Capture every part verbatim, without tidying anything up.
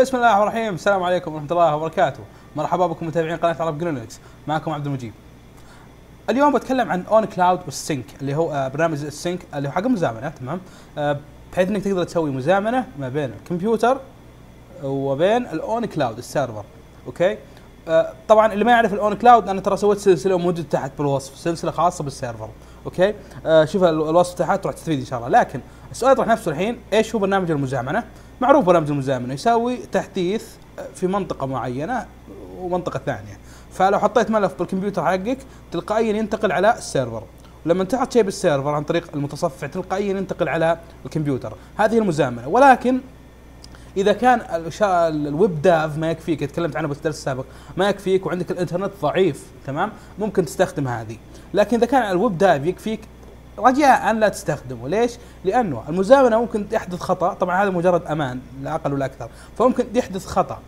بسم الله الرحمن الرحيم، السلام عليكم ورحمه الله وبركاته. مرحبا بكم متابعين قناه عرب جنولكس، معكم عبد المجيد. اليوم بتكلم عن اون كلاود والسينك اللي هو برنامج السينك اللي هو حق المزامنه، تمام؟ بحيث انك تقدر تسوي مزامنه ما بين الكمبيوتر وبين الاون كلاود السيرفر، اوكي؟ طبعا اللي ما يعرف الاون كلاود، انا ترى سويت سلسله موجوده تحت بالوصف، سلسله خاصه بالسيرفر، اوكي؟ شوف الوصف تحت تروح تستفيد ان شاء الله. لكن السؤال يطرح نفسه الحين، ايش هو برنامج المزامنه؟ معروف برنامج المزامنه يساوي تحديث في منطقه معينه ومنطقه ثانيه، فلو حطيت ملف بالكمبيوتر حقك تلقائيا ينتقل على السيرفر، ولما تحط شيء بالسيرفر عن طريق المتصفح تلقائيا ينتقل على الكمبيوتر، هذه المزامنه. ولكن اذا كان الويب داف ما يكفيك، تكلمت عنه بالدرس السابق، ما يكفيك وعندك الانترنت ضعيف، تمام؟ ممكن تستخدم هذه، لكن اذا كان الويب داف يكفيك رجاء لا تستخدمه. ليش؟ لانه المزامنه ممكن يحدث خطا، طبعا هذا مجرد امان لا اقل ولا اكثر، فممكن يحدث خطا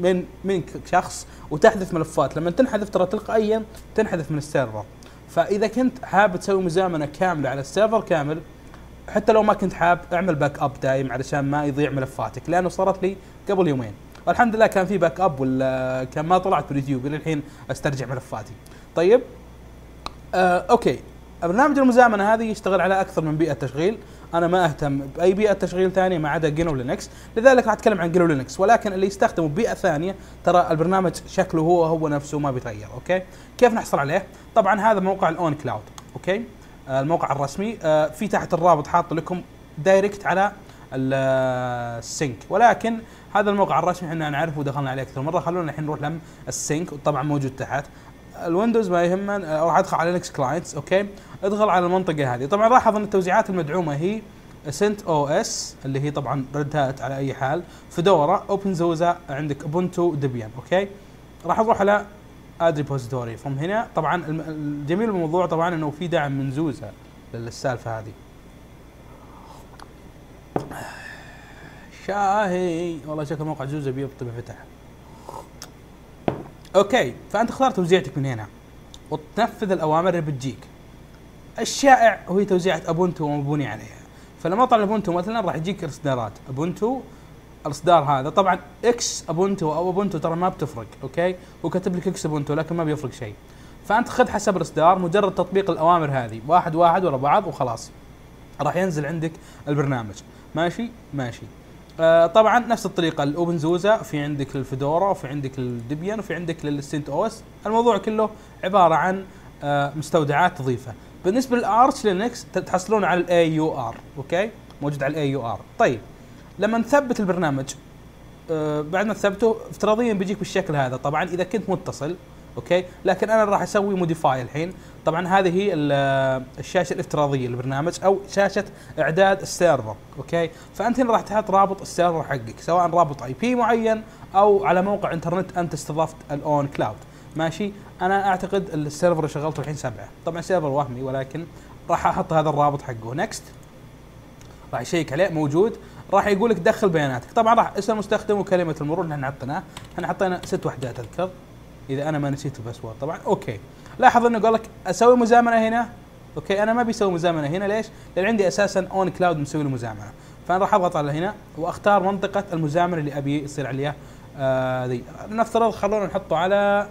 من من شخص وتحذف ملفات، لما تنحذف ترى تلقائيا تنحذف من السيرفر. فاذا كنت حاب تسوي مزامنه كامله على السيرفر كامل، حتى لو ما كنت حاب، اعمل باك اب دايم علشان ما يضيع ملفاتك، لانه صارت لي قبل يومين والحمد لله كان في باك اب، ولا كان ما طلعت بريديوبي للحين استرجع ملفاتي. طيب آه اوكي، برنامج المزامنه هذه يشتغل على اكثر من بيئه تشغيل، انا ما اهتم باي بيئه تشغيل ثانيه ما عدا جنو لينكس، لذلك راح اتكلم عن جنو لينكس. ولكن اللي يستخدموا بيئه ثانيه ترى البرنامج شكله هو هو نفسه ما بيتغير، اوكي؟ كيف نحصل عليه؟ طبعا هذا موقع الاون كلاود، اوكي؟ آه الموقع الرسمي، آه في تحت الرابط حاط لكم دايركت على السينك، ولكن هذا الموقع الرسمي احنا نعرفه ودخلنا عليه اكثر مره، خلونا الحين نروح لم السينك، وطبعا موجود تحت. الويندوز ما يهمنا، راح ادخل على لينكس كلاينتس، اوكي؟ ادخل على المنطقه هذه، طبعا لاحظ ان التوزيعات المدعومه هي سنت او اس اللي هي طبعا ريد هات على اي حال، فيدورا، اوبن زوزا، عندك ابونتو، ديبيان، اوكي؟ راح اروح على اد ريبوزيتوري فروم هنا. طبعا الجميل بالموضوع طبعا انه في دعم من زوزا للسالفه هذه. شاهي والله شكل موقع زوزا بيبطل فتح. اوكي، فانت اختار توزيعتك من هنا وتنفذ الاوامر اللي بتجيك. الشائع وهي توزيعه ابونتو ومبني عليها، فلما اطلع ابونتو مثلا راح يجيك اصدارات ابونتو، الاصدار هذا طبعا اكس ابونتو او ابونتو ترى ما بتفرق، اوكي؟ هو كاتب لك اكس ابونتو لكن ما بيفرق شيء. فانت خذ حسب الاصدار، مجرد تطبيق الاوامر هذه واحد واحد ورا بعض وخلاص راح ينزل عندك البرنامج. ماشي ماشي. آه طبعا نفس الطريقه الاوبن زوزا، في عندك الفيدورا، وفي عندك الديبيان، وفي عندك للسنت او اس. الموضوع كله عباره عن آه مستودعات تضيفها. بالنسبه للارش لينكس تحصلون على الاي يو ار، اوكي؟ موجود على الاي يو ار. طيب لما نثبت البرنامج، آه بعد ما تثبته افتراضيا بيجيك بالشكل هذا، طبعا اذا كنت متصل، اوكي؟ لكن انا راح اسوي موديفاي الحين. طبعا هذه هي الشاشه الافتراضيه للبرنامج او شاشه اعداد السيرفر، اوكي؟ فانت هنا راح تحط رابط السيرفر حقك، سواء رابط اي بي معين او على موقع انترنت انت استضفت الاون كلاود، ماشي؟ انا اعتقد السيرفر اللي شغلته الحين سبعه، طبعا سيرفر وهمي، ولكن راح احط هذا الرابط حقه. نكست، راح يشيك عليه، موجود، راح يقول لك دخل بياناتك. طبعا راح اسم المستخدم وكلمه المرور اللي احنا حطيناه، احنا حطينا ست وحدات اذكر اذا انا ما نسيت الباسورد طبعا، اوكي. لاحظ انه قال لك اسوي مزامنه هنا، اوكي؟ انا ما بيسوي مزامنه هنا، ليش؟ لان عندي اساسا اون كلاود مسوي له مزامنه، فانا راح اضغط على هنا واختار منطقه المزامنه اللي ابي يصير عليها. آه ذي نفترض خلونا نحطه على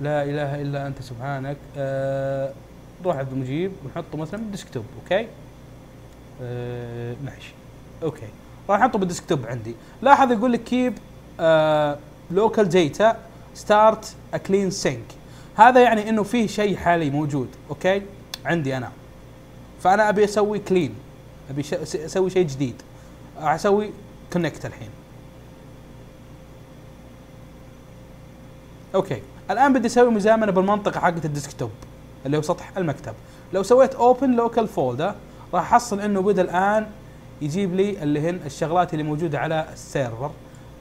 لا اله الا انت سبحانك، آه روح عبد المجيب، ونحطه مثلا بالديسكتوب، اوكي؟ آه ماشي، اوكي. راح احطه بالديسكتوب عندي. لاحظ يقول لك كيب لوكال داتا ستارت ا كلين سينك، هذا يعني انه فيه شيء حالي موجود، اوكي؟ عندي انا، فانا ابي اسوي كلين، ابي اسوي شيء جديد، اسوي كونكت الحين. اوكي، الان بدي اسوي مزامنه بالمنطقه حقت الديسكتوب اللي هو سطح المكتب. لو سويت اوبن لوكال فولدر راح احصل انه بدا الان يجيب لي اللي هن الشغلات اللي موجوده على السيرفر.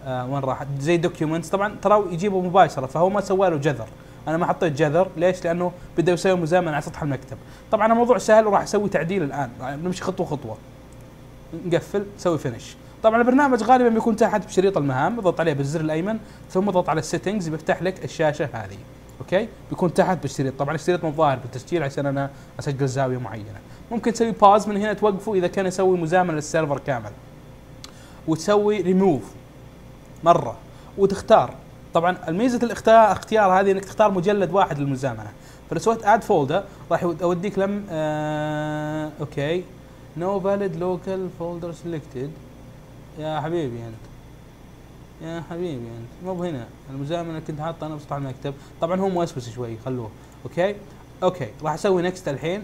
آه وين راحت؟ زي دوكيومنتس، طبعا ترى يجيبه مباشره، فهو ما سوى له جذر، انا ما حطيت جذر، ليش؟ لانه بده يسوي مزامنه على سطح المكتب. طبعا الموضوع سهل وراح اسوي تعديل الان، نمشي خطوه خطوه. نقفل، نسوي فينش. طبعا البرنامج غالبا بيكون تحت بشريط المهام، اضغط عليه بالزر الايمن ثم اضغط على السيتنجز، بيفتح لك الشاشه هذه، اوكي؟ بيكون تحت بالشريط، طبعا الشريط مو ظاهر بالتسجيل عشان انا اسجل زاويه معينه. ممكن تسوي باز من هنا توقفه اذا كان يسوي مزامنه للسيرفر كامل، وتسوي ريموف مره وتختار. طبعا الميزه الاختيار اختيار هذه انك تختار مجلد واحد للمزامنه، فلو سويت اد فولدر راح يوديك لم آه اوكي نو فاليد لوكال فولدر سيلكتد. يا حبيبي انت يا حبيبي انت مو هنا المزامنه اللي كنت حاطها انا بسطح المكتب. طبعا هو موسوس شوي خلوه. اوكي اوكي راح اسوي نكست الحين.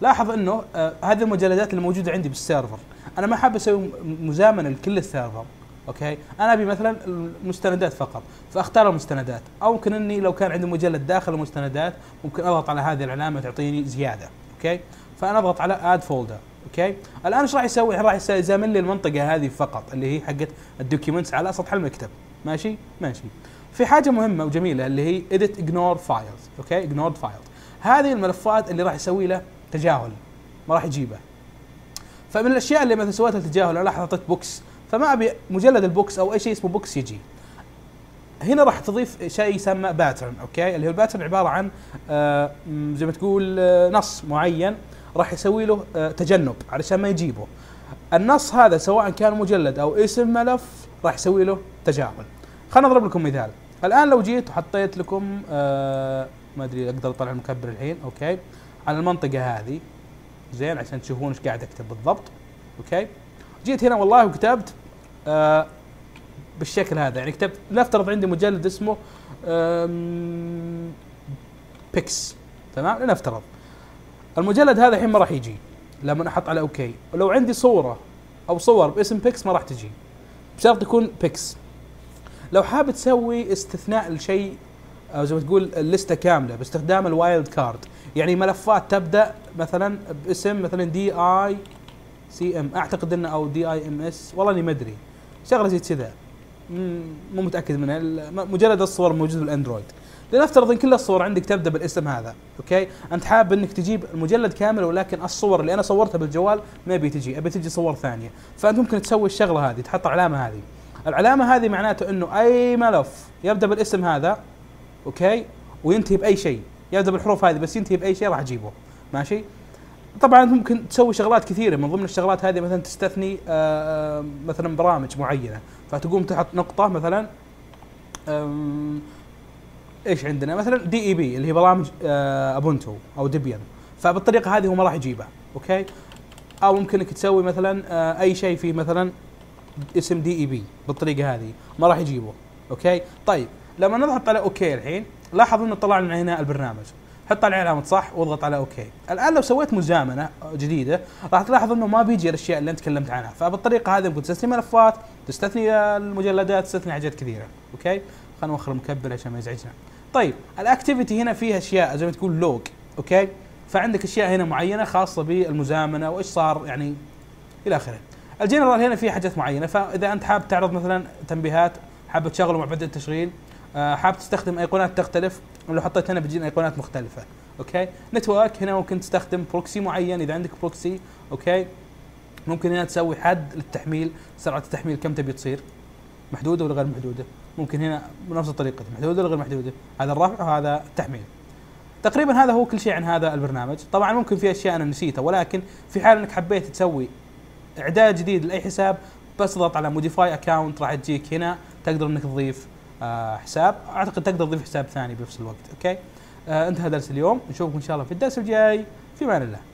لاحظ انه آه هذه المجلدات اللي موجوده عندي بالسيرفر، انا ما حاب اسوي مزامنه لكل السيرفر. اوكي انا ابي مثلا المستندات فقط، فاختار المستندات، او ممكن اني لو كان عندي مجلد داخل المستندات ممكن اضغط على هذه العلامه تعطيني زياده. اوكي فانا اضغط على اد فولدر. اوكي الان ايش راح يسوي؟ راح يزامن لي المنطقه هذه فقط اللي هي حقت الدوكيومنتس على سطح المكتب. ماشي ماشي. في حاجه مهمه وجميله اللي هي edit ignore files. اوكي ignored files، هذه الملفات اللي راح يسوي له تجاهل ما راح يجيبه. فمن الاشياء اللي مثلا سويتها تجاهل انا حطيت بوكس، فما ابي مجلد البوكس او اي شيء اسمه بوكس يجي هنا. راح تضيف شيء يسمى باترن. اوكي اللي هو الباترن عباره عن آه زي ما تقول آه نص معين راح يسوي له آه تجنب علشان ما يجيبه النص هذا، سواء كان مجلد او اسم ملف راح يسوي له تجاهل. خلينا نضرب لكم مثال. الان لو جيت وحطيت لكم آه ما ادري اقدر اطلع المكبر الحين. اوكي على المنطقه هذه زين عشان تشوفون ايش قاعد اكتب بالضبط. اوكي جيت هنا والله وكتبت آه بالشكل هذا، يعني كتبت نفترض عندي مجلد اسمه بيكس تمام لنفترض. المجلد هذا الحين ما راح يجي لما احط على اوكي. ولو عندي صوره او صور باسم بيكس ما راح تجي بشرط يكون بيكس. لو حاب تسوي استثناء لشيء او زي ما تقول اللسته كامله باستخدام الوايلد كارد، يعني ملفات تبدا مثلا باسم مثلا دي اي سي ام اعتقد انه او دي اي ام اس والله اني ما ادري شغله زي كذا مو متاكد منها. مجرد الصور موجوده بالاندرويد. لنفترض ان كل الصور عندك تبدا بالاسم هذا. اوكي انت حاب انك تجيب المجلد كامل، ولكن الصور اللي انا صورتها بالجوال ما ابي تجي، ابي تجي صور ثانيه. فانت ممكن تسوي الشغله هذه، تحط العلامه هذه. العلامه هذه معناته انه اي ملف يبدا بالاسم هذا اوكي وينتهي باي شيء، يبدا بالحروف هذه بس ينتهي باي شيء راح اجيبه. ماشي. طبعا ممكن تسوي شغلات كثيره، من ضمن الشغلات هذه مثلا تستثني مثلا برامج معينه، فتقوم تحط نقطه مثلا ايش عندنا مثلا دي اي بي اللي هي برامج ابونتو او ديبيان، فبالطريقه هذه هو ما راح يجيبها. اوكي او ممكنك تسوي مثلا اي شيء فيه مثلا اسم دي اي بي بالطريقه هذه ما راح يجيبه. اوكي طيب لما نضغط على اوكي الحين لاحظوا انه طلع لنا هنا البرنامج، حط على علامه صح واضغط على اوكي. الان لو سويت مزامنه جديده راح تلاحظ انه ما بيجي الاشياء اللي انت تكلمت عنها، فبالطريقه هذه ممكن تستثني ملفات، تستثني المجلدات، تستثني حاجات كثيره. اوكي خلينا نوخر المكبر عشان ما يزعجنا. طيب الاكتيفيتي هنا فيها اشياء زي ما تقول لوج. اوكي فعندك اشياء هنا معينه خاصه بالمزامنه وايش صار يعني الى اخره. الجنرال هنا فيه حاجات معينه، فاذا انت حاب تعرض مثلا تنبيهات، حاب تشغله مع بدء التشغيل، حاب تستخدم ايقونات تختلف، ولو حطيت هنا بتجينا ايقونات مختلفه. اوكي نتورك هنا ممكن تستخدم بروكسي معين اذا عندك بروكسي. اوكي ممكن هنا تسوي حد للتحميل، سرعه التحميل كم تبي تصير، محدوده ولا غير محدوده. ممكن هنا بنفس الطريقه محدوده ولا غير محدوده، هذا الرفع وهذا التحميل. تقريبا هذا هو كل شيء عن هذا البرنامج. طبعا ممكن في اشياء انا نسيتها، ولكن في حال انك حبيت تسوي اعداد جديد لاي حساب بس اضغط على موديفاي اكونت راح تجيك هنا تقدر انك تضيف حساب، اعتقد تقدر تضيف حساب ثاني بنفس الوقت. اوكي آه انتهى درس اليوم، نشوفكم ان شاء الله في الدرس الجاي، في امان الله.